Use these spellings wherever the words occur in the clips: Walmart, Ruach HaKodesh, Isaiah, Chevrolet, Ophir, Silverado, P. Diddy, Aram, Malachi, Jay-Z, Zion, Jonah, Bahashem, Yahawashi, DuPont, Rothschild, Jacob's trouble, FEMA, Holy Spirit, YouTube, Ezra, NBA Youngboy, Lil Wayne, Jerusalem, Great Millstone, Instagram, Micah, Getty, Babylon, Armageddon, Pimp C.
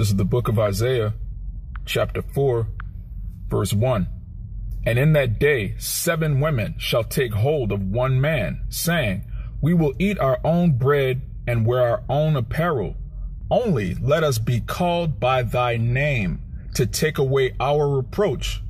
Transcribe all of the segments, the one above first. This is the book of Isaiah, chapter 4, verse 1. And in that day 7 women shall take hold of one man, saying, We will eat our own bread and wear our own apparel. Only let us be called by thy name to take away our reproach.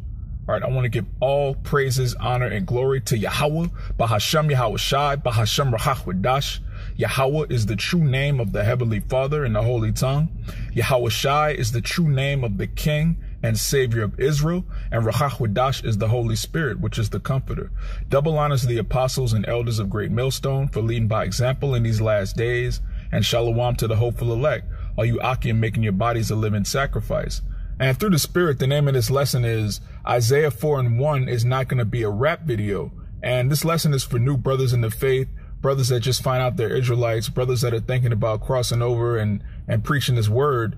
All right, I want to give all praises, honor, and glory to Yahweh, Bahashem Yahawashi, Bahashem Ruach HaKodesh. Yahweh is the true name of the Heavenly Father in the Holy Tongue. Yahawashi is the true name of the King and Savior of Israel, and Ruach HaKodesh is the Holy Spirit, which is the Comforter. Double honors to the apostles and elders of Great Millstone for leading by example in these last days, and shalom to the hopeful elect, all you Akim making your bodies a living sacrifice. And through the Spirit, the name of this lesson is Isaiah 4:1 is not going to be a rap video. And this lesson is for new brothers in the faith, brothers that just find out they're Israelites, brothers that are thinking about crossing over and preaching this word.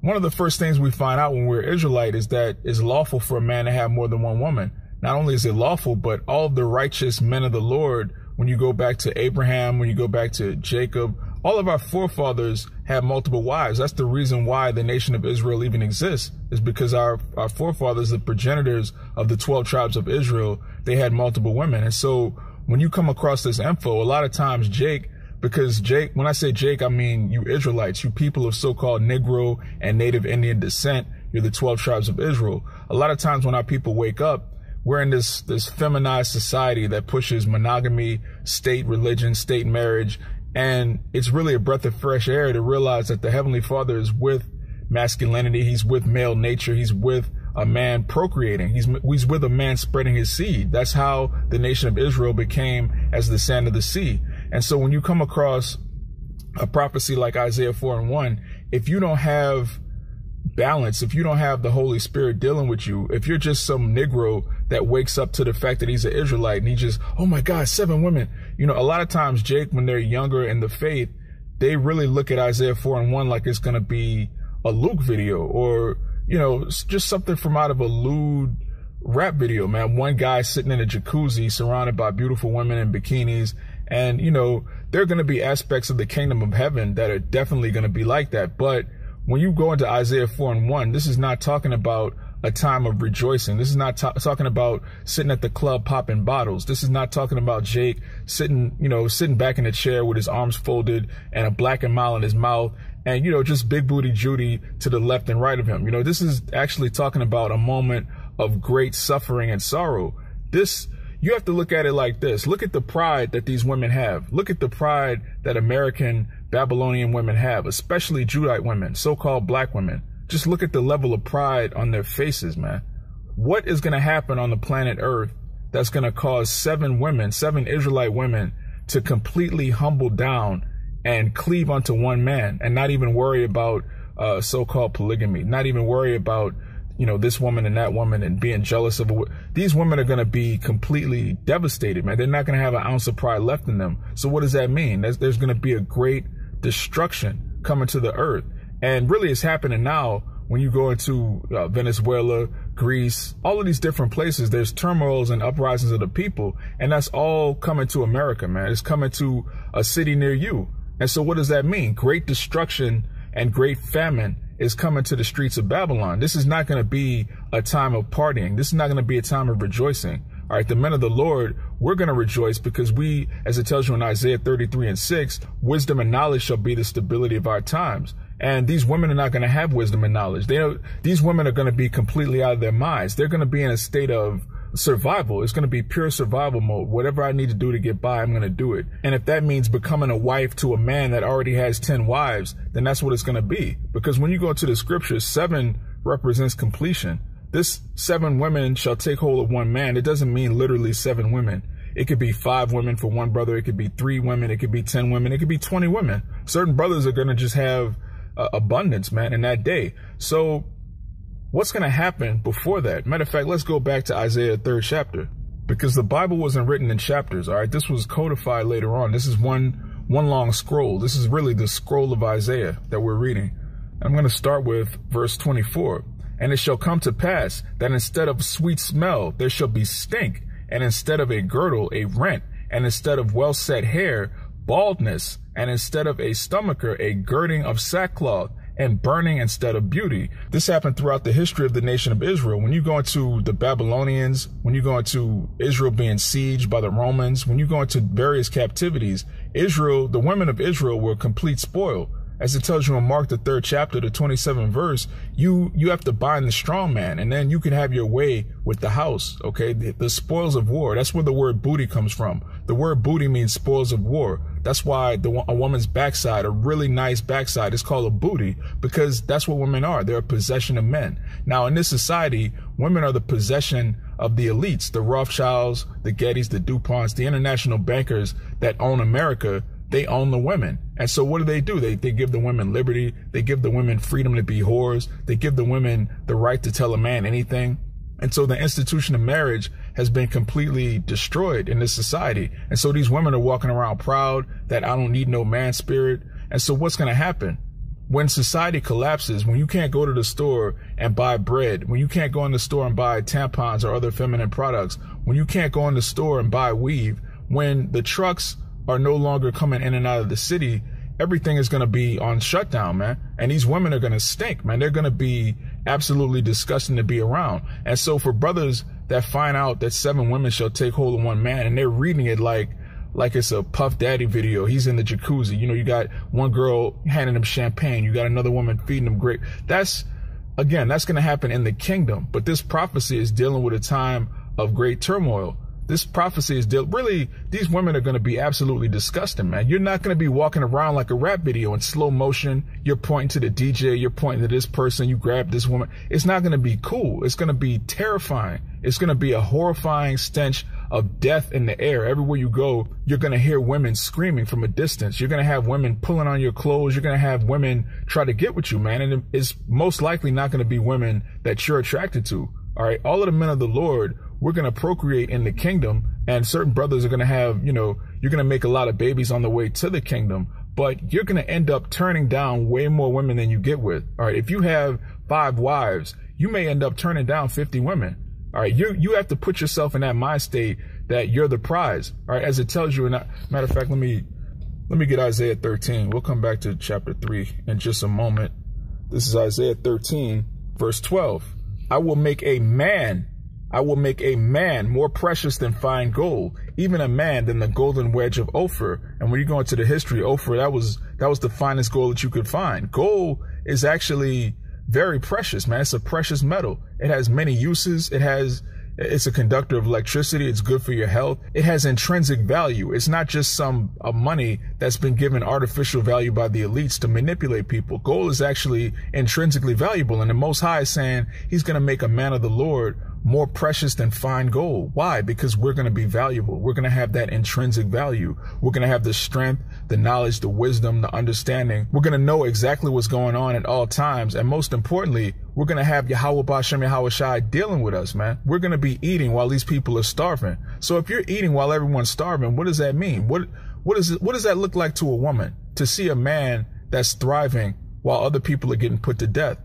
One of the first things we find out when we're Israelite is that it's lawful for a man to have more than one woman. Not only is it lawful, but all the righteous men of the Lord, when you go back to Abraham, when you go back to Jacob, all of our forefathers had multiple wives. That's the reason why the nation of Israel even exists, is because our forefathers, the progenitors of the 12 tribes of Israel, they had multiple women. And so when you come across this info, a lot of times Jake, because Jake, when I say Jake, I mean you Israelites, you people of so-called Negro and Native Indian descent, you're the 12 tribes of Israel. A lot of times when our people wake up, we're in this feminized society that pushes monogamy, state religion, state marriage, and it's really a breath of fresh air to realize that the Heavenly Father is with masculinity, he's with male nature, he's with a man procreating, he's with a man spreading his seed. That's how the nation of Israel became as the sand of the sea. And so when you come across a prophecy like Isaiah 4:1, if you don't have balance, if you don't have the Holy Spirit dealing with you, if you're just some Negro that wakes up to the fact that he's an Israelite and he just, oh my God, 7 women. You know, a lot of times, Jake, when they're younger in the faith, they really look at Isaiah 4:1 like it's going to be a Luke video or, you know, just something from out of a lewd rap video, man. One guy sitting in a jacuzzi surrounded by beautiful women in bikinis. And, you know, there are going to be aspects of the kingdom of heaven that are definitely going to be like that. But when you go into Isaiah 4:1, this is not talking about a time of rejoicing. This is not talking about sitting at the club popping bottles. This is not talking about Jake sitting, you know, sitting back in a chair with his arms folded and a black and mild in his mouth and, you know, just big booty Judy to the left and right of him. You know, this is actually talking about a moment of great suffering and sorrow. This, you have to look at it like this. Look at the pride that these women have. Look at the pride that American Babylonian women have, especially Judite women, so-called black women. Just look at the level of pride on their faces, man. What is going to happen on the planet Earth that's going to cause 7 Israelite women to completely humble down and cleave unto one man and not even worry about so-called polygamy, not even worry about, you know, this woman and that woman and being jealous of these women are going to be completely devastated, man. They're not going to have an ounce of pride left in them. So what does that mean? There's going to be a great destruction coming to the earth. And really it's happening now when you go into Venezuela, Greece, all of these different places. There's turmoils and uprisings of the people. And that's all coming to America, man. It's coming to a city near you. And so what does that mean? Great destruction and great famine is coming to the streets of Babylon. This is not going to be a time of partying. This is not going to be a time of rejoicing. All right, the men of the Lord, we're going to rejoice because we, as it tells you in Isaiah 33:6, wisdom and knowledge shall be the stability of our times. And these women are not going to have wisdom and knowledge. These women are going to be completely out of their minds. They're going to be in a state of survival. It's going to be pure survival mode. Whatever I need to do to get by, I'm going to do it. And if that means becoming a wife to a man that already has 10 wives, then that's what it's going to be. Because when you go to the scriptures, 7 represents completion. This 7 women shall take hold of one man. It doesn't mean literally 7 women. It could be 5 women for one brother. It could be 3 women. It could be 10 women. It could be 20 women. Certain brothers are going to just have abundance, man, in that day. So what's going to happen before that? Matter of fact, let's go back to Isaiah 3rd chapter, because the Bible wasn't written in chapters. All right. This was codified later on. This is one long scroll. This is really the scroll of Isaiah that we're reading. I'm going to start with verse 24. And it shall come to pass that instead of sweet smell, there shall be stink. And instead of a girdle, a rent. And instead of well-set hair, baldness. And instead of a stomacher, a girding of sackcloth. and burning instead of beauty. This happened throughout the history of the nation of Israel. When you go into the Babylonians, when you go into Israel being sieged by the Romans, when you go into various captivities, Israel, the women of Israel were complete spoil. As it tells you in Mark, the 3rd chapter, the 27th verse, you have to bind the strong man, and then you can have your way with the house, okay? The spoils of war, that's where the word booty comes from. The word booty means spoils of war. That's why a woman's backside, a really nice backside, is called a booty, because that's what women are. They're a possession of men. Now, in this society, women are the possession of the elites, the Rothschilds, the Gettys, the DuPonts, the international bankers that own America. They own the women. And so what do? They give the women liberty. They give the women freedom to be whores. They give the women the right to tell a man anything. And so the institution of marriage has been completely destroyed in this society. And so these women are walking around proud that I don't need no man spirit. And so what's going to happen? When society collapses, when you can't go to the store and buy bread, when you can't go in the store and buy tampons or other feminine products, when you can't go in the store and buy weave, when the trucks are no longer coming in and out of the city, everything is going to be on shutdown, man. And these women are going to stink, man. They're going to be absolutely disgusting to be around. And so for brothers that find out that 7 women shall take hold of 1 man, and they're reading it like it's a Puff Daddy video. He's in the jacuzzi. You know, you got one girl handing him champagne. You got another woman feeding him grape. That's going to happen in the kingdom. But this prophecy is dealing with a time of great turmoil. This prophecy is really, these women are going to be absolutely disgusting, man. You're not going to be walking around like a rap video in slow motion. You're pointing to the DJ. You're pointing to this person. You grab this woman. It's not going to be cool. It's going to be terrifying. It's going to be a horrifying stench of death in the air. Everywhere you go, you're going to hear women screaming from a distance. You're going to have women pulling on your clothes. You're going to have women try to get with you, man. And it's most likely not going to be women that you're attracted to. All right. All of the men of the Lord, we're going to procreate in the kingdom, and certain brothers are going to have, you know, you're going to make a lot of babies on the way to the kingdom, but you're going to end up turning down way more women than you get with. All right. If you have 5 wives, you may end up turning down 50 women. All right. You have to put yourself in that mind state that you're the prize. All right. As it tells you, and matter of fact, let me get Isaiah 13. We'll come back to chapter 3 in just a moment. This is Isaiah 13, verse 12. I will make a man more precious than fine gold, even a man than the golden wedge of Ophir. And when you go into the history, Ophir, that was the finest gold that you could find. Gold is actually very precious, man. It's a precious metal. It has many uses. It's a conductor of electricity. It's good for your health. It has intrinsic value. It's not just some money that's been given artificial value by the elites to manipulate people. Gold is actually intrinsically valuable. And the Most High is saying he's going to make a man of the Lord more precious than fine gold. Why? Because we're going to be valuable. We're going to have that intrinsic value. We're going to have the strength, the knowledge, the wisdom, the understanding. We're going to know exactly what's going on at all times. And most importantly, we're going to have Yahawashi, Yahawashi dealing with us, man. We're going to be eating while these people are starving. So if you're eating while everyone's starving, what does that mean? What does that look like to a woman? To see a man that's thriving while other people are getting put to death?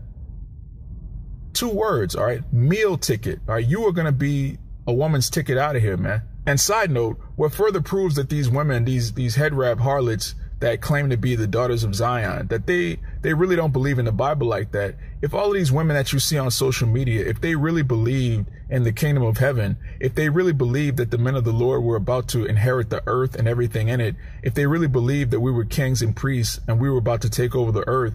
2 words, all right? Meal ticket, all right? You are going to be a woman's ticket out of here, man. And side note, what further proves that these women, these head wrap harlots that claim to be the daughters of Zion, that they really don't believe in the Bible like that. If all of these women that you see on social media, if they really believed in the kingdom of heaven, if they really believed that the men of the Lord were about to inherit the earth and everything in it, if they really believed that we were kings and priests and we were about to take over the earth,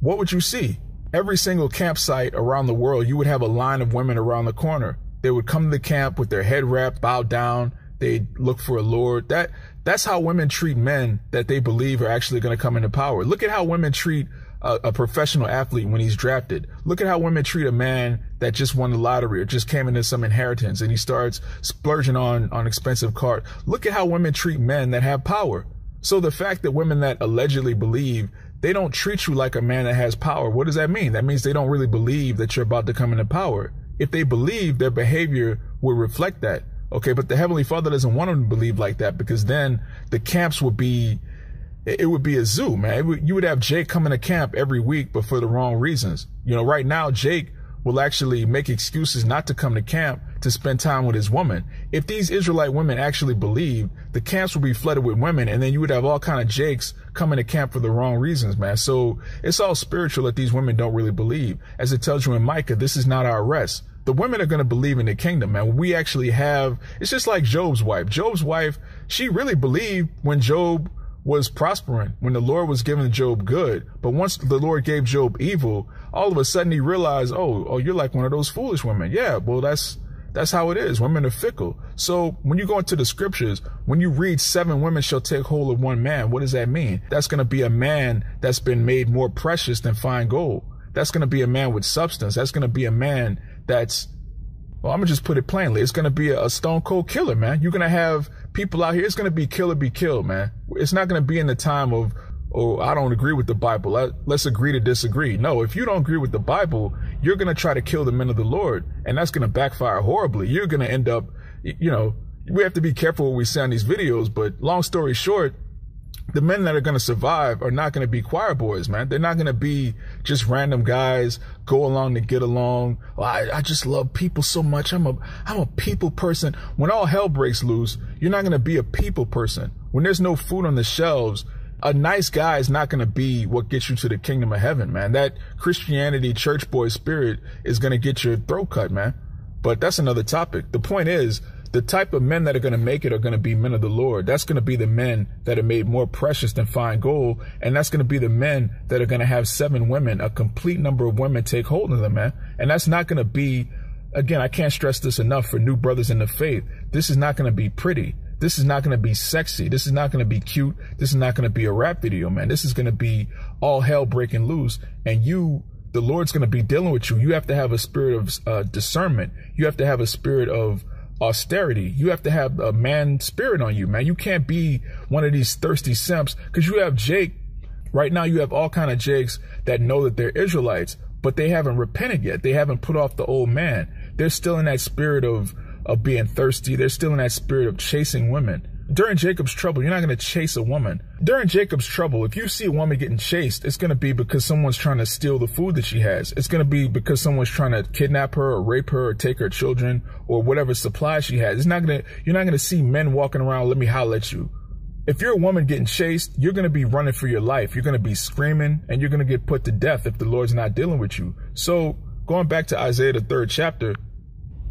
what would you see? Every single campsite around the world, you would have a line of women around the corner. They would come to the camp with their head wrapped, bow down. They'd look for a lord. That's how women treat men that they believe are actually going to come into power. Look at how women treat a professional athlete when he's drafted. Look at how women treat a man that just won the lottery or just came into some inheritance and he starts splurging on expensive cars. Look at how women treat men that have power. So the fact that women that allegedly believe, they don't treat you like a man that has power. What does that mean? That means they don't really believe that you're about to come into power. If they believe, their behavior will reflect that. Okay, but the Heavenly Father doesn't want them to believe like that, because then the camps would be, it would be a zoo, man. You would have Jake coming to camp every week, but for the wrong reasons. You know, right now, Jake will actually make excuses not to come to camp to spend time with his woman. If these Israelite women actually believed, the camps would be flooded with women, and then you would have all kind of jakes coming to camp for the wrong reasons, man. So it's all spiritual that these women don't really believe. As it tells you in Micah, this is not our rest. The women are going to believe in the kingdom, man. We actually have, it's just like Job's wife. Job's wife, she really believed when Job was prospering, when the Lord was giving Job good. But once the Lord gave Job evil, all of a sudden he realized, oh, you're like one of those foolish women. Yeah, well, that's how it is. Women are fickle. So when you go into the scriptures, when you read 7 women shall take hold of one man, what does that mean? That's going to be a man that's been made more precious than fine gold. That's going to be a man with substance. That's going to be a man that's, well, I'm going to just put it plainly. It's going to be a stone cold killer, man. You're going to have people out here. It's going to be kill or be killed, man. It's not going to be in the time of, oh, I don't agree with the Bible. Let's agree to disagree. No, if you don't agree with the Bible, you're going to try to kill the men of the Lord, and that's going to backfire horribly. You're going to end up, you know, we have to be careful what we say on these videos, but long story short, the men that are going to survive are not going to be choir boys, man. They're not going to be just random guys, go along to get along. Oh, I just love people so much. I'm a people person. When all hell breaks loose, you're not going to be a people person. When there's no food on the shelves, a nice guy is not going to be what gets you to the kingdom of heaven, man. That Christianity church boy spirit is going to get your throat cut, man. But that's another topic. The point is, the type of men that are going to make it are going to be men of the Lord. That's going to be the men that are made more precious than fine gold. And that's going to be the men that are going to have 7 women, a complete number of women take hold of them, man. And that's not going to be, again, I can't stress this enough for new brothers in the faith. This is not going to be pretty. This is not going to be sexy. This is not going to be cute. This is not going to be a rap video, man. This is going to be all hell breaking loose. And you, the Lord's going to be dealing with you. You have to have a spirit of discernment. You have to have a spirit of austerity. You have to have a man spirit on you, man. You can't be one of these thirsty simps, because you have Jake right now. You have all kind of Jakes that know that they're Israelites, but they haven't repented yet. They haven't put off the old man. They're still in that spirit of being thirsty. They're still in that spirit of chasing women. During Jacob's trouble, you're not going to chase a woman. During Jacob's trouble, if you see a woman getting chased, it's going to be because someone's trying to steal the food that she has. It's going to be because someone's trying to kidnap her or rape her or take her children or whatever supply she has. It's not going to, you're not going to see men walking around, let me holler at you. If you're a woman getting chased, you're going to be running for your life. You're going to be screaming, and you're going to get put to death if the Lord's not dealing with you. So going back to Isaiah, the 3rd chapter,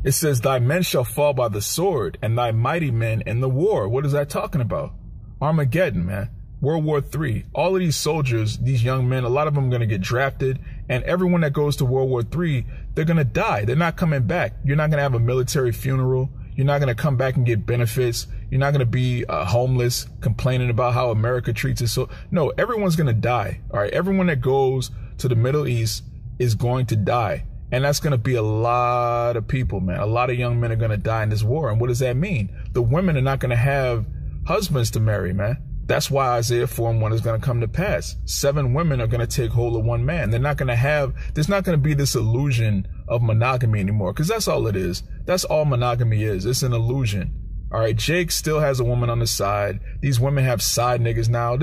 it says, thy men shall fall by the sword, and thy mighty men in the war. What is that talking about? Armageddon, man. World War III. All of these soldiers, these young men, a lot of them are going to get drafted. And everyone that goes to World War III, they're going to die. They're not coming back. You're not going to have a military funeral. You're not going to come back and get benefits. You're not going to be homeless, complaining about how America treats us. So, no, everyone's going to die. All right. Everyone that goes to the Middle East is going to die. And that's going to be a lot of people, man. A lot of young men are going to die in this war. And what does that mean? The women are not going to have husbands to marry, man. That's why Isaiah 4:1 is going to come to pass. 7 women are going to take hold of one man. They're not going to have, there's not going to be this illusion of monogamy anymore, because that's all it is. That's all monogamy is. It's an illusion. All right. Jake still has a woman on the side. These women have side niggas now.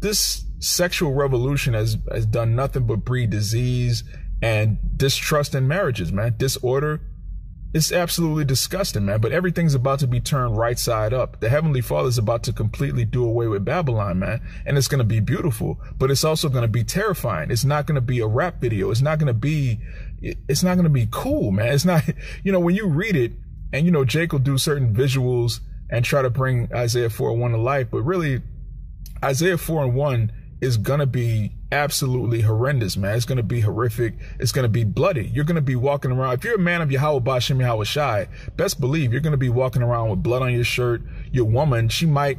This sexual revolution has done nothing but breed disease and distrust in marriages, man. Disorder. It's absolutely disgusting, man. But everything's about to be turned right side up. The Heavenly Father's about to completely do away with Babylon, man. And it's going to be beautiful, but it's also going to be terrifying. It's not going to be a rap video. It's not going to be cool, man. It's not, you know, when you read it and, you know, Jake will do certain visuals and try to bring Isaiah 4:1 to life. But really, Isaiah 4:1 is going to be absolutely horrendous, man. It's going to be horrific. It's going to be bloody. You're going to be walking around. If you're a man of Yahawashi, Yahawashi, best believe you're going to be walking around with blood on your shirt. Your woman, she may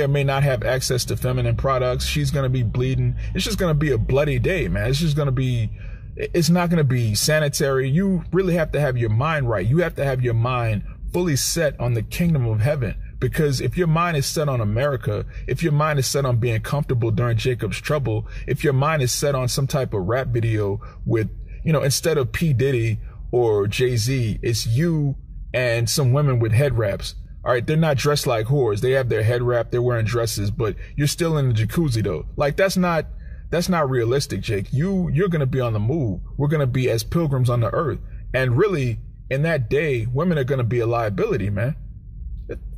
or may not have access to feminine products. She's going to be bleeding. It's just going to be a bloody day, man. It's just going to be, it's not going to be sanitary. You really have to have your mind right. You have to have your mind fully set on the kingdom of heaven. Because if your mind is set on America, if your mind is set on being comfortable during Jacob's trouble, if your mind is set on some type of rap video with, you know, instead of P. Diddy or Jay-Z, it's you and some women with head wraps. All right. They're not dressed like whores. They have their head wrap. They're wearing dresses, but you're still in the jacuzzi though. Like that's not realistic, Jake. You're going to be on the move. We're going to be as pilgrims on the earth. And really, in that day, women are going to be a liability, man.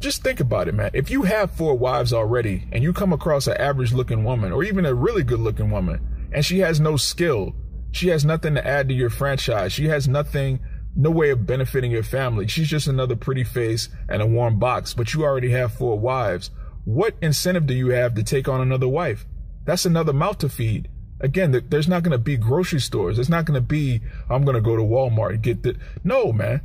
Just think about it, man. If you have 4 wives already and you come across an average looking woman or even a really good looking woman and she has no skill, she has nothing to add to your franchise. She has nothing, no way of benefiting your family. She's just another pretty face and a warm box, but you already have 4 wives. What incentive do you have to take on another wife? That's another mouth to feed. Again, there's not going to be grocery stores. There's not going to be, I'm going to go to Walmart and get the, no, man.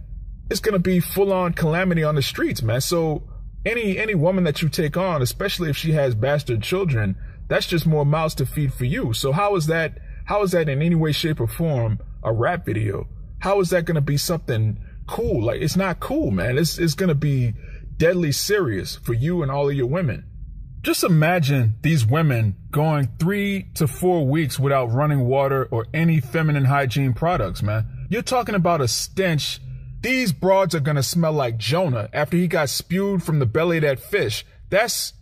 It's going to be full on calamity on the streets, man. So any woman that you take on, especially if she has bastard children, that's just more mouths to feed for you. So how is that in any way, shape or form a rap video? How is that going to be something cool? Like, it's not cool, man. It's going to be deadly serious for you and all of your women. Just imagine these women going 3 to 4 weeks without running water or any feminine hygiene products, man. You're talking about a stench. These broads are going to smell like Jonah after he got spewed from the belly of that fish. That's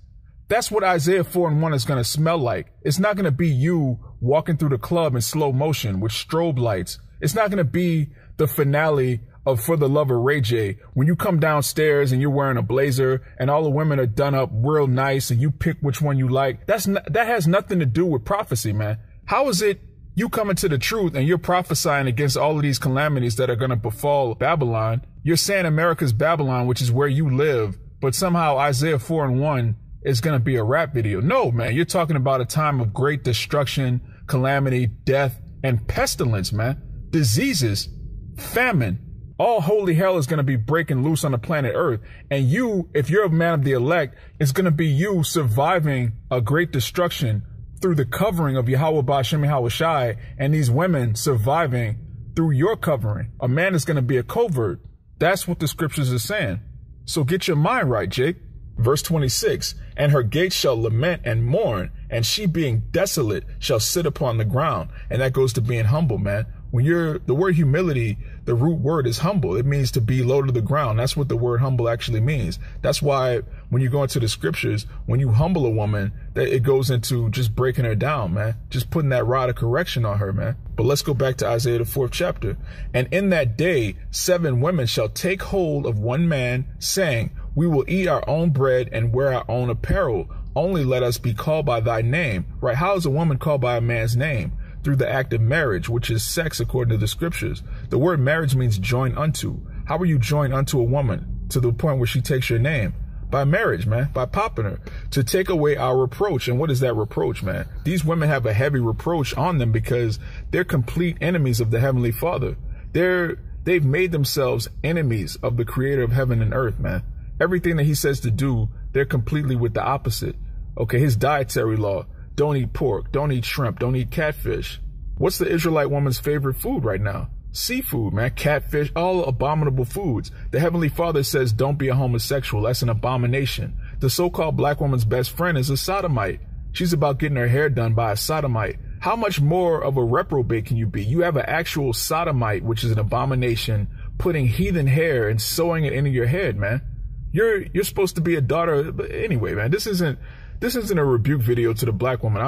what Isaiah 4:1 is going to smell like. It's not going to be you walking through the club in slow motion with strobe lights. It's not going to be the finale of For the Love of Ray J, when you come downstairs and you're wearing a blazer and all the women are done up real nice and you pick which one you like. That has nothing to do with prophecy, man. How is it you coming to the truth and you're prophesying against all of these calamities that are going to befall Babylon? You're saying America's Babylon, which is where you live, but somehow Isaiah 4:1 is going to be a rap video. No, man, you're talking about a time of great destruction, calamity, death, and pestilence, man. Diseases, famine. All holy hell is going to be breaking loose on the planet Earth. And you, if you're a man of the elect, it's going to be you surviving a great destruction through the covering of Yahweh Ba'Shem Yahawashi, and these women surviving through your covering. A man is going to be a covert. That's what the scriptures are saying. So get your mind right, Jake. Verse 26, and her gates shall lament and mourn, and she being desolate shall sit upon the ground. And that goes to being humble, man. When the word humility, the root word is humble. It means to be low to the ground. That's what the word humble actually means. That's why when you go into the scriptures, when you humble a woman, that it goes into just breaking her down, man. Just putting that rod of correction on her, man. But let's go back to Isaiah, the 4th chapter. And in that day, 7 women shall take hold of one man, saying, we will eat our own bread and wear our own apparel. Only let us be called by thy name. Right? How is a woman called by a man's name? Through the act of marriage, which is sex according to the scriptures. The word marriage means join unto. How are you joined unto a woman to the point where she takes your name? By marriage, man, by popping her, to take away our reproach. And what is that reproach, man? These women have a heavy reproach on them because they're complete enemies of the Heavenly Father. They've made themselves enemies of the creator of heaven and earth, man. Everything that he says to do, they're completely with the opposite. Okay, his dietary law. Don't eat pork, don't eat shrimp, don't eat catfish. What's the Israelite woman's favorite food right now? Seafood, man, catfish, all abominable foods. The Heavenly Father says, don't be a homosexual. That's an abomination. The so-called black woman's best friend is a sodomite. She's about getting her hair done by a sodomite. How much more of a reprobate can you be? You have an actual sodomite, which is an abomination, putting heathen hair and sewing it into your head, man. You're supposed to be a daughter. But anyway, man, this isn't a rebuke video to the black woman.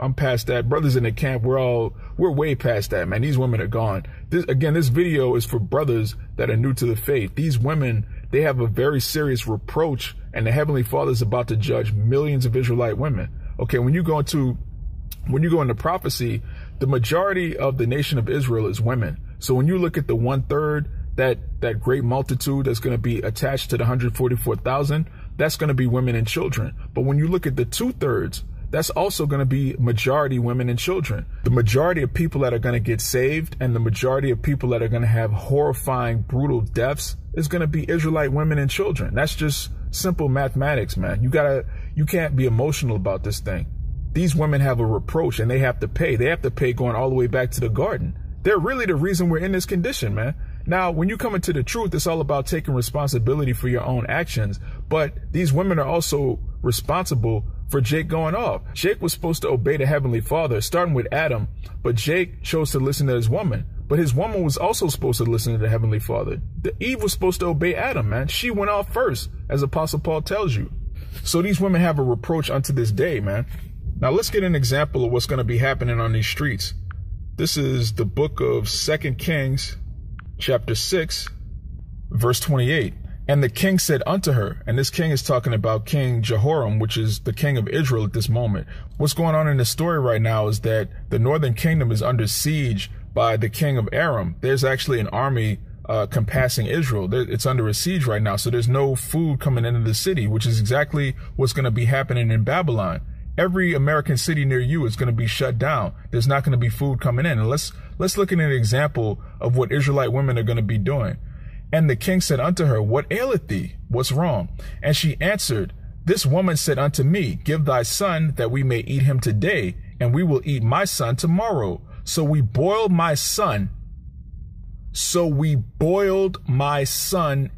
I'm past that. Brothers in the camp, we're way past that, man. These women are gone. This video is for brothers that are new to the faith. These women, they have a very serious reproach, and the Heavenly Father is about to judge millions of Israelite women. Okay, when you go into prophecy, the majority of the nation of Israel is women. So when you look at the 1/3, that great multitude that's going to be attached to the 144,000, that's going to be women and children. But when you look at the 2/3, that's also going to be majority women and children. The majority of people that are going to get saved and the majority of people that are going to have horrifying, brutal deaths is going to be Israelite women and children. That's just simple mathematics, man. You can't be emotional about this thing. These women have a reproach and they have to pay. They have to pay going all the way back to the garden. They're really the reason we're in this condition, man. Now, when you come into the truth, it's all about taking responsibility for your own actions. But these women are also responsible for Jake going off. Jake was supposed to obey the Heavenly Father, starting with Adam. But Jake chose to listen to his woman. But his woman was also supposed to listen to the Heavenly Father. Eve was supposed to obey Adam, man. She went off first, as Apostle Paul tells you. So these women have a reproach unto this day, man. Now, let's get an example of what's going to be happening on these streets. This is the book of 2 Kings. Chapter 6, Verse 28, and the king said unto her, and this king is talking about King Jehoram, which is the king of Israel at this moment. What's going on in the story right now is that the northern kingdom is under siege by the king of Aram. There's actually an army compassing Israel. It's under a siege right now, so there's no food coming into the city, which is exactly what's going to be happening in Babylon. Every American city near you is going to be shut down. There's not going to be food coming in. And let's look at an example of what Israelite women are going to be doing. And the king said unto her, what aileth thee? What's wrong? And she answered, this woman said unto me, give thy son that we may eat him today, and we will eat my son tomorrow. So we boiled my son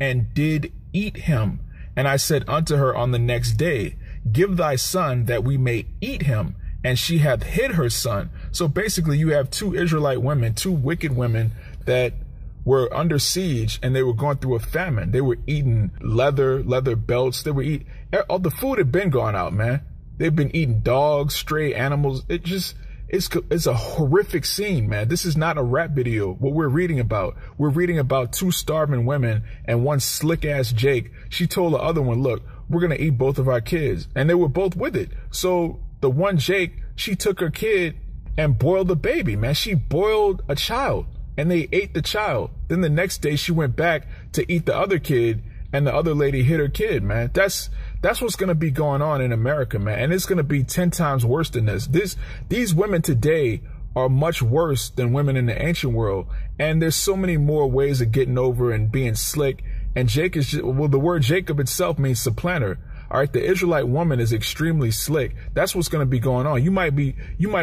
and did eat him. And I said unto her on the next day, give thy son that we may eat him. And she hath hid her son. So basically you have two Israelite women, two wicked women that were under siege and they were going through a famine. They were eating leather belts. They were eating, all the food had been gone out, man. They've been eating dogs, stray animals. It's a horrific scene, man. This is not a rap video. What we're reading about two starving women and one slick ass Jake. She told the other one, look, we're going to eat both of our kids. And they were both with it. So the one Jake, she took her kid and boiled the baby, man. She boiled a child and they ate the child. Then the next day she went back to eat the other kid and the other lady hit her kid, man. That's what's going to be going on in America, man. And it's going to be 10 times worse than this. These women today are much worse than women in the ancient world. And there's so many more ways of getting over and being slick. And Jake is just, well, the word Jacob itself means supplanter. All right. The Israelite woman is extremely slick. That's what's going to be going on. You might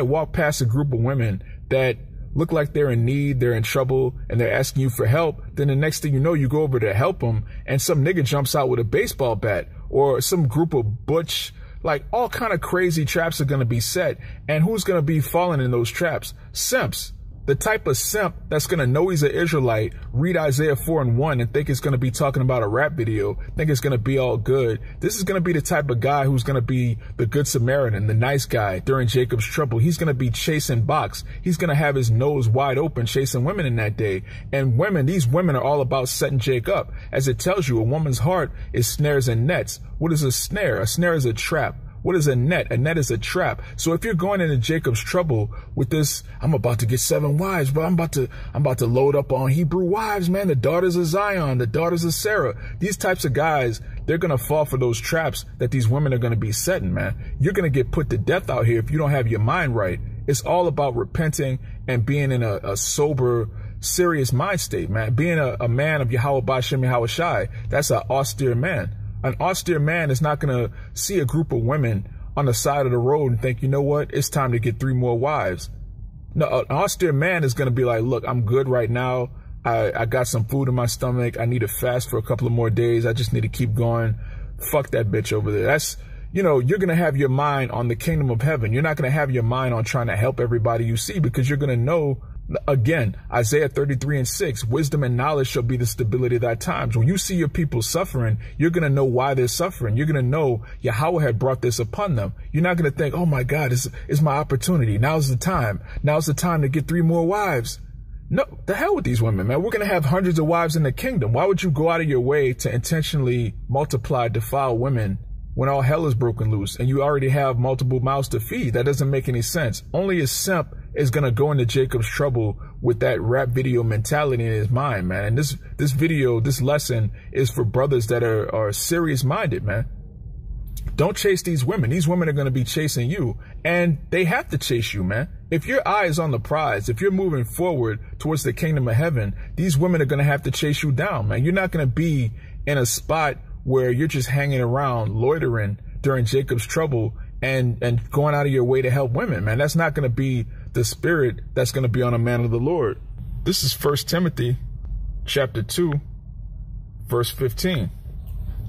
walk past a group of women that look like they're in need, they're in trouble, and they're asking you for help. Then the next thing you know, you go over to help them and some nigga jumps out with a baseball bat or some group of butch, like all kind of crazy traps are going to be set. And who's going to be falling in those traps? Simps. The type of simp that's going to know he's an Israelite, read Isaiah 4:1 and think it's going to be talking about a rap video, think it's going to be all good. This is going to be the type of guy who's going to be the good Samaritan, the nice guy during Jacob's trouble. He's going to be chasing box. He's going to have his nose wide open chasing women in that day. And women, these women are all about setting Jake up. As it tells you, a woman's heart is snares and nets. What is a snare? A snare is a trap. What is a net? A net is a trap. So if you're going into Jacob's trouble with this, I'm about to get 7 wives, but I'm about to load up on Hebrew wives, man. The daughters of Zion, the daughters of Sarah. These types of guys, they're going to fall for those traps that these women are going to be setting, man. You're going to get put to death out here if you don't have your mind right. It's all about repenting and being in a sober, serious mind state, man. Being a man of Yahawashi, Yahawashi, that's an austere man. An austere man is not going to see a group of women on the side of the road and think, you know what, it's time to get 3 more wives. No, an austere man is going to be like, look, I'm good right now. I got some food in my stomach. I need to fast for a couple of more days. I just need to keep going. Fuck that bitch over there. That's, you know, you're going to have your mind on the kingdom of heaven. You're not going to have your mind on trying to help everybody you see because you're going to know. Again, Isaiah 33:6, wisdom and knowledge shall be the stability of thy times. When you see your people suffering, you're going to know why they're suffering. You're going to know Yahweh had brought this upon them. You're not going to think, oh my God, it's my opportunity. Now's the time. Now's the time to get 3 more wives. No, the hell with these women, man. We're going to have hundreds of wives in the kingdom. Why would you go out of your way to intentionally multiply defiled women when all hell is broken loose and you already have multiple mouths to feed? That doesn't make any sense. Only a simp is going to go into Jacob's trouble with that rap video mentality in his mind, man. And this video, this lesson is for brothers that are serious minded, man. Don't chase these women. These women are going to be chasing you and they have to chase you, man. If your eye is on the prize, if you're moving forward towards the kingdom of heaven, these women are going to have to chase you down, man. You're not going to be in a spot where you're just hanging around loitering during Jacob's trouble and going out of your way to help women, man. That's not going to be the spirit that's going to be on a man of the Lord. This is 1 Timothy chapter 2, verse 15.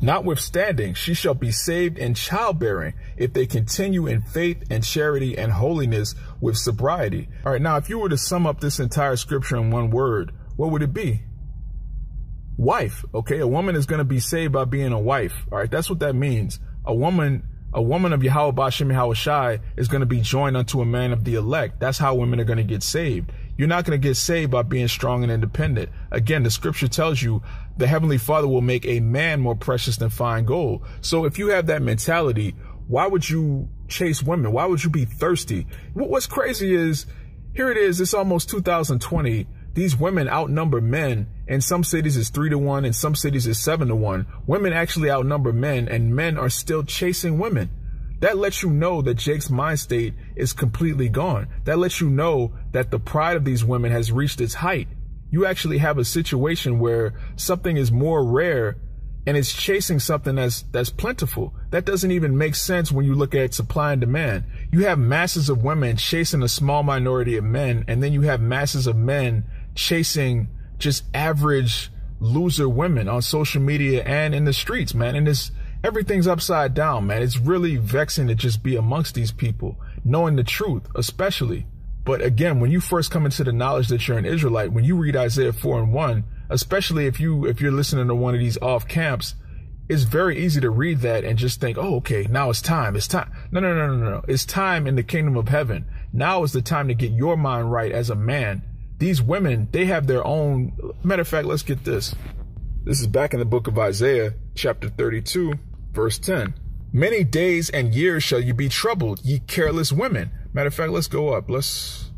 Notwithstanding, she shall be saved in childbearing if they continue in faith and charity and holiness with sobriety. All right, now, if you were to sum up this entire scripture in one word, what would it be? Wife. Okay, a woman is going to be saved by being a wife. All right, that's what that means. A woman a woman of Yahawashi and Yahawashi is going to be joined unto a man of the elect. That's how women are going to get saved. You're not going to get saved by being strong and independent. Again, the scripture tells you the Heavenly Father will make a man more precious than fine gold. So if you have that mentality, why would you chase women? Why would you be thirsty? What's crazy is, here it is, it's almost 2020. These women outnumber men. In some cities it's 3 to 1. In some cities it's 7 to 1. Women actually outnumber men, and men are still chasing women. That lets you know that Jake's mind state is completely gone. That lets you know that the pride of these women has reached its height. You actually have a situation where something is more rare and it's chasing something that's plentiful. That doesn't even make sense when you look at supply and demand. You have masses of women chasing a small minority of men, and then you have masses of men chasing just average loser women on social media and in the streets, man. And this, everything's upside down, man. It's really vexing to just be amongst these people, knowing the truth, especially. But again, when you first come into the knowledge that you're an Israelite, when you read Isaiah 4:1, especially if you're listening to one of these off camps, it's very easy to read that and just think, oh, okay, now it's time. It's time. No. It's time in the kingdom of heaven. Now is the time to get your mind right as a man. These women, they have their own. Matter of fact, let's get this. This is back in the book of Isaiah, chapter 32, verse 10. Many days and years shall you be troubled, ye careless women. Matter of fact, let's go up. Let's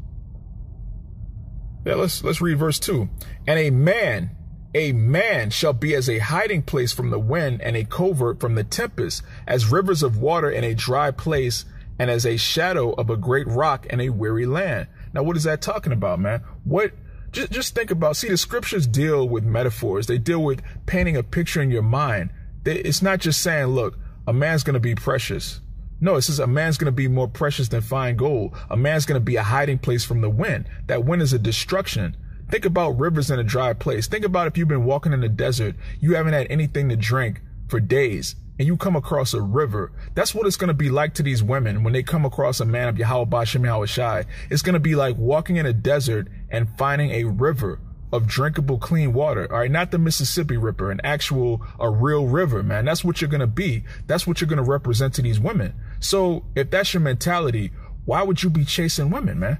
read verse 2. And a man shall be as a hiding place from the wind, and a covert from the tempest, as rivers of water in a dry place, and as a shadow of a great rock in a weary land. Now, what is that talking about, man? What? Just think about, see, the scriptures deal with metaphors. They deal with painting a picture in your mind. It's not just saying, look, a man's going to be precious. No, it says a man's going to be more precious than fine gold. A man's going to be a hiding place from the wind. That wind is a destruction. Think about rivers in a dry place. Think about if you've been walking in the desert, you haven't had anything to drink for days, and you come across a river. That's what it's going to be like to these women when they come across a man of Yahawashi and Yahawashi. It's going to be like walking in a desert and finding a river of drinkable clean water. All right, not the Mississippi River, a real river, man. That's what you're going to be. That's what you're going to represent to these women. So if that's your mentality, why would you be chasing women, man?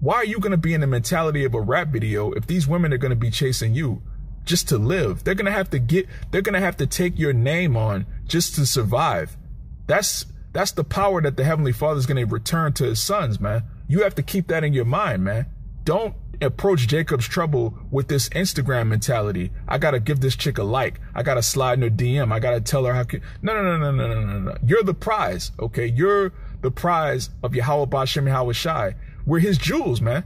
Why are you going to be in the mentality of a rap video if these women are going to be chasing you just to live? They're going to have to take your name on just to survive. That's the power that the Heavenly Father is going to return to his sons, man. You have to keep that in your mind, man. Don't approach Jacob's trouble with this Instagram mentality. I got to give this chick a like. I got to slide in her DM. I got to tell her how. No. You're the prize. Okay. You're the prize of Yahawashi, Yahawashi. We're his jewels, man.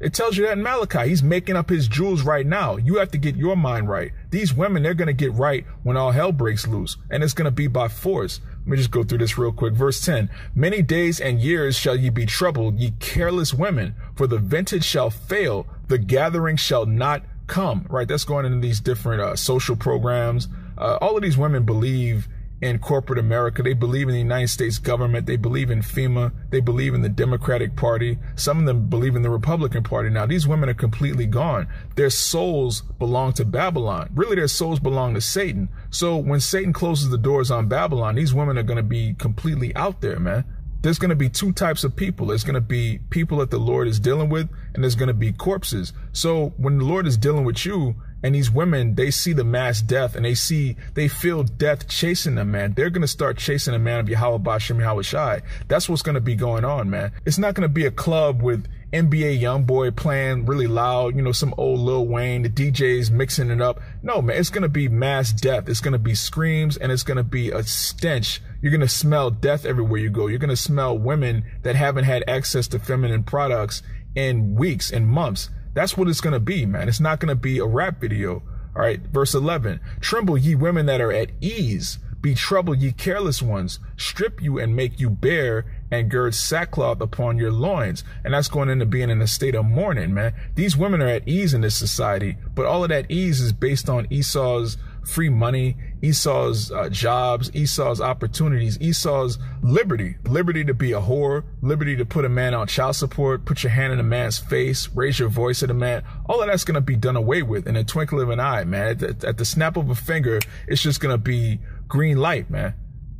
It tells you that in Malachi. He's making up his jewels right now. You have to get your mind right. These women, they're going to get right when all hell breaks loose, and it's going to be by force. Let me just go through this real quick. Verse 10, many days and years shall ye be troubled, ye careless women, for the vintage shall fail, the gathering shall not come. Right, that's going into these different social programs. All of these women believe in corporate America. They believe in the United States government. They believe in FEMA. They believe in the Democratic Party. Some of them believe in the Republican Party. Now, these women are completely gone. Their souls belong to Babylon. Really, their souls belong to Satan. So when Satan closes the doors on Babylon, these women are going to be completely out there, man. There's going to be two types of people. There's going to be people that the Lord is dealing with, and there's going to be corpses. So when the Lord is dealing with you, and these women, they see the mass death, and they feel death chasing them, man. They're going to start chasing a man of Yahawashi and Yahawashi. That's what's going to be going on, man. It's not going to be a club with NBA Youngboy playing really loud, you know, some old Lil Wayne, the DJs mixing it up. No, man, it's going to be mass death. It's going to be screams, and it's going to be a stench. You're going to smell death everywhere you go. You're going to smell women that haven't had access to feminine products in weeks and months. That's what it's going to be, man. It's not going to be a rap video. All right. Verse 11. Tremble, ye women that are at ease. Be troubled, ye careless ones. Strip you and make you bare, and gird sackcloth upon your loins. And that's going into being in a state of mourning, man. These women are at ease in this society, but all of that ease is based on Esau's free money, Esau's jobs, Esau's opportunities, Esau's liberty. Liberty to be a whore, liberty to put a man on child support, put your hand in a man's face, raise your voice at a man. All of that's going to be done away with in a twinkle of an eye, man. At the snap of a finger, it's just going to be green light, man.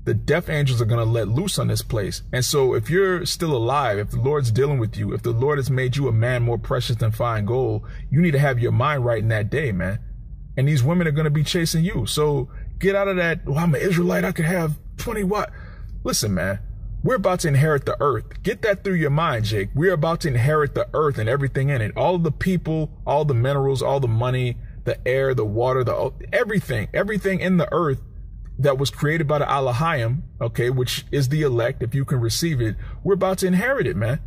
The death angels are going to let loose on this place. And so if you're still alive, if the Lord's dealing with you, if the Lord has made you a man more precious than fine gold, you need to have your mind right in that day, man. And these women are going to be chasing you. So get out of that, well, I'm an Israelite, I could have 20 what? Listen, man, we're about to inherit the earth. Get that through your mind, Jake. We're about to inherit the earth and everything in it. All the people, all the minerals, all the money, the air, the water, the everything in the earth that was created by the Ala Hayim, okay, which is the elect, if you can receive it, we're about to inherit it, man.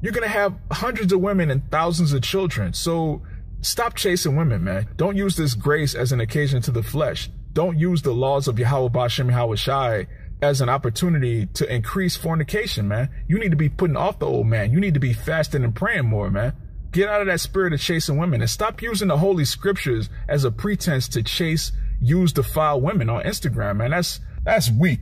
You're going to have hundreds of women and thousands of children. So stop chasing women, man. Don't use this grace as an occasion to the flesh. Don't use the laws of Yahawashi, Yahawashi as an opportunity to increase fornication, man. You need to be putting off the old man. You need to be fasting and praying more, man. Get out of that spirit of chasing women and stop using the holy scriptures as a pretense to chase, use defile women on Instagram, man. That's weak.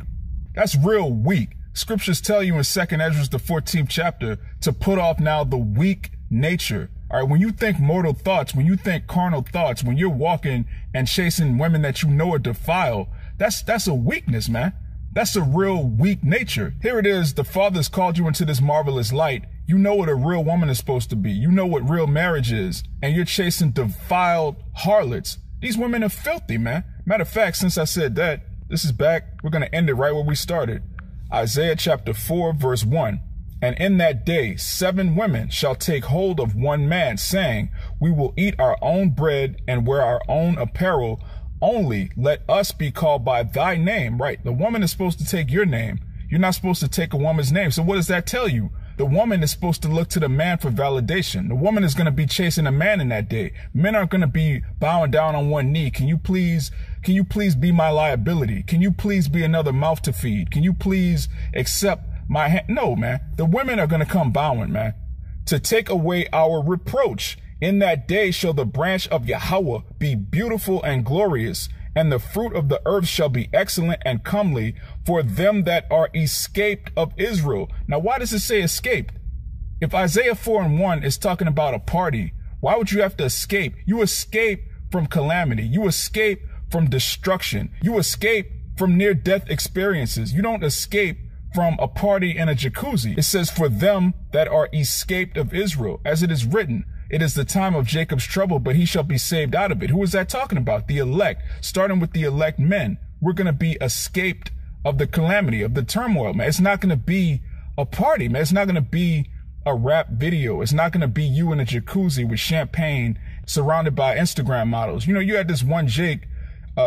That's real weak. Scriptures tell you in 2nd Ezra, the 14th chapter, to put off now the weak nature. All right, when you think mortal thoughts, when you think carnal thoughts, when you're walking and chasing women that you know are defiled, that's a weakness, man. That's a real weak nature. Here it is, the Father's called you into this marvelous light. You know what a real woman is supposed to be. You know what real marriage is. And you're chasing defiled harlots. These women are filthy, man. Matter of fact, since I said that, this is back. We're going to end it right where we started. Isaiah chapter 4, verse 1. And in that day, 7 women shall take hold of one man, saying, we will eat our own bread and wear our own apparel. Only let us be called by thy name. Right. The woman is supposed to take your name. You're not supposed to take a woman's name. So what does that tell you? The woman is supposed to look to the man for validation. The woman is going to be chasing a man in that day. Men aren't going to be bowing down on one knee. Can you please be my liability? Can you please be another mouth to feed? Can you please accept my hand? No, man. The women are going to come bowing, man. To take away our reproach. In that day shall the branch of Yahweh be beautiful and glorious, and the fruit of the earth shall be excellent and comely for them that are escaped of Israel. Now, why does it say escaped? If Isaiah 4:1 is talking about a party, why would you have to escape? You escape from calamity. You escape from destruction. You escape from near-death experiences. You don't escape from a party in a jacuzzi. It says for them that are escaped of Israel, as it is written, it is the time of Jacob's trouble, but he shall be saved out of it. Who is that talking about? The elect, starting with the elect men. We're going to be escaped of the calamity, of the turmoil, man. It's not going to be a party, man. It's not going to be a rap video. It's not going to be you in a jacuzzi with champagne surrounded by Instagram models. You know, you had this one Jake,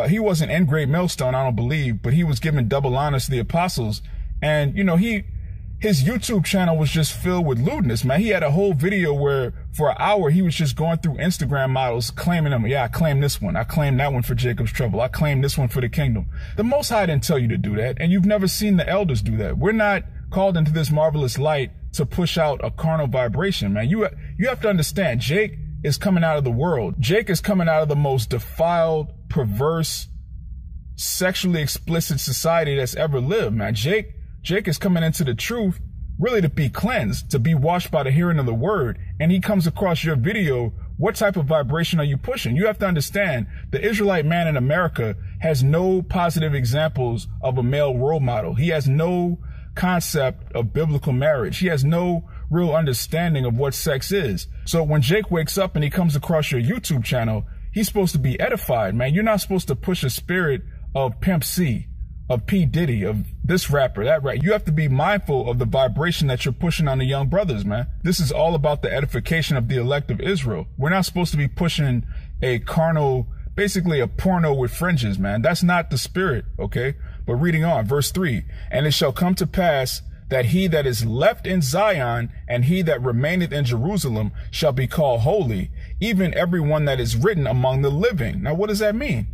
he wasn't in Great Millstone, I don't believe, but he was giving double honors to the apostles. And, you know, his YouTube channel was just filled with lewdness, man. He had a whole video where for an hour he was just going through Instagram models, claiming them. Yeah, I claim this one. I claim that one for Jacob's trouble. I claim this one for the kingdom. The Most High didn't tell you to do that. And you've never seen the elders do that. We're not called into this marvelous light to push out a carnal vibration, man. You have to understand, Jake is coming out of the world. Jake is coming out of the most defiled, perverse, sexually explicit society that's ever lived, man. Jake is coming into the truth really to be cleansed, to be washed by the hearing of the word. And he comes across your video. What type of vibration are you pushing? You have to understand the Israelite man in America has no positive examples of a male role model. He has no concept of biblical marriage. He has no real understanding of what sex is. So when Jake wakes up and he comes across your YouTube channel, he's supposed to be edified, man. You're not supposed to push a spirit of Pimp C, of P. Diddy, of this rapper, that rapper. You have to be mindful of the vibration that you're pushing on the young brothers, man. This is all about the edification of the elect of Israel. We're not supposed to be pushing a carnal, basically a porno with fringes, man. That's not the spirit, okay? But reading on, verse 3, and it shall come to pass that he that is left in Zion and he that remaineth in Jerusalem shall be called holy, even everyone that is written among the living. Now, what does that mean?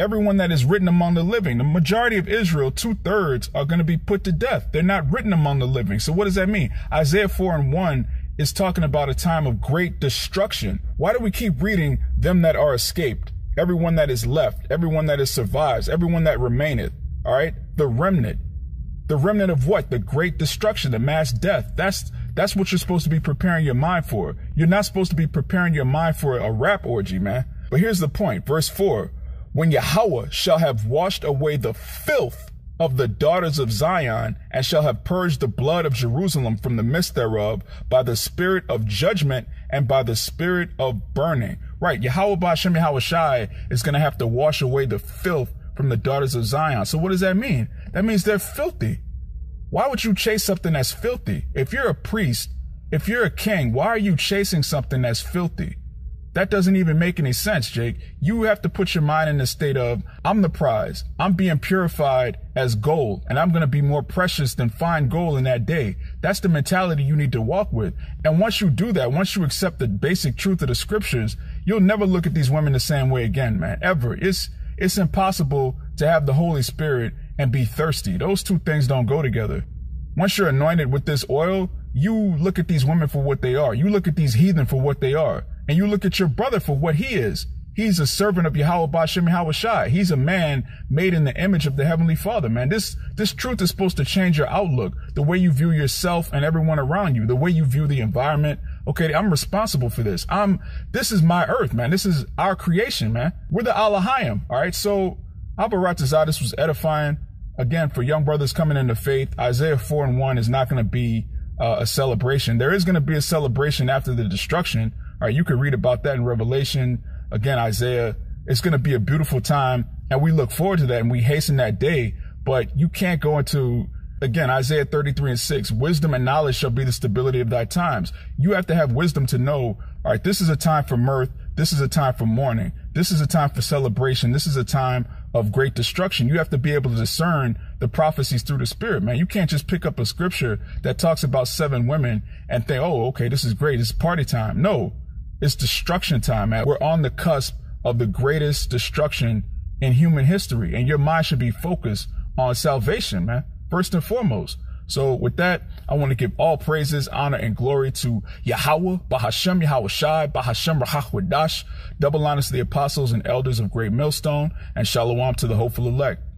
Everyone that is written among the living, the majority of Israel, 2/3 are going to be put to death. They're not written among the living. So what does that mean? Isaiah 4:1 is talking about a time of great destruction. Why do we keep reading them that are escaped? Everyone that is left, everyone that is survives, everyone that remaineth. All right. The remnant. The remnant of what? The great destruction, the mass death. That's what you're supposed to be preparing your mind for. You're not supposed to be preparing your mind for a rap orgy, man. But here's the point. Verse 4. When Yahweh shall have washed away the filth of the daughters of Zion, and shall have purged the blood of Jerusalem from the midst thereof by the spirit of judgment and by the spirit of burning. Right, Yahawashi Yahawashi is going to have to wash away the filth from the daughters of Zion. So what does that mean? That means they're filthy. Why would you chase something that's filthy? If you're a priest, if you're a king, why are you chasing something that's filthy? That doesn't even make any sense, Jake. You have to put your mind in the state of, I'm the prize. I'm being purified as gold, and I'm going to be more precious than fine gold in that day. That's the mentality you need to walk with. And once you do that, once you accept the basic truth of the scriptures, you'll never look at these women the same way again, man, ever. It's impossible to have the Holy Spirit and be thirsty. Those two things don't go together. Once you're anointed with this oil, you look at these women for what they are. You look at these heathen for what they are. And you look at your brother for what he is. He's a servant of Yahweh B'Shem Yahawashi. He's a man made in the image of the Heavenly Father, man. This truth is supposed to change your outlook, the way you view yourself and everyone around you, the way you view the environment. Okay, I'm responsible for this. This is my earth, man. This is our creation, man. We're the Ala Hayim, all right? So, Habaratazah, this was edifying. Again, for young brothers coming into faith, Isaiah 4:1 is not going to be a celebration. There is going to be a celebration after the destruction. All right, you can read about that in Revelation. Again, Isaiah, it's going to be a beautiful time, and we look forward to that, and we hasten that day. But you can't go into, again, Isaiah 33:6, wisdom and knowledge shall be the stability of thy times. You have to have wisdom to know, all right, this is a time for mirth. This is a time for mourning. This is a time for celebration. This is a time of great destruction. You have to be able to discern the prophecies through the Spirit, man. You can't just pick up a scripture that talks about 7 women and think, oh, okay, this is great. It's party time. No. It's destruction time, man. We're on the cusp of the greatest destruction in human history, and your mind should be focused on salvation, man, first and foremost. So with that, I want to give all praises, honor, and glory to Yahweh, Bahashem Yahawashi, Bahashem Ruach HaKodesh, double honors to the apostles and elders of Great Millstone, and shalom to the hopeful elect.